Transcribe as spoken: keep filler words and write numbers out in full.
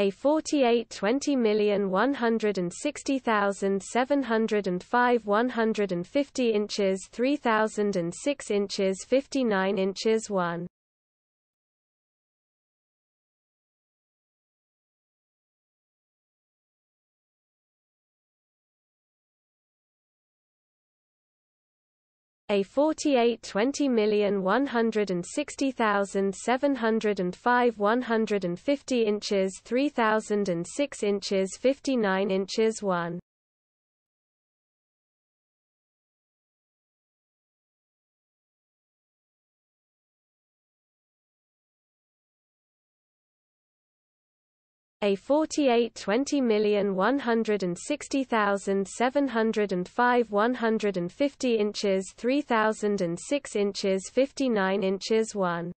A forty-eight twenty million one hundred sixty thousand seven hundred five one hundred fifty inches three thousand six inches fifty-nine inches one. A forty-eight twenty million one hundred and sixty thousand seven hundred and five one hundred and fifty inches three thousand and six inches fifty-nine inches one. A forty-eight twenty million one hundred and sixty thousand seven hundred and five one hundred and fifty inches three thousand and six inches fifty-nine inches one.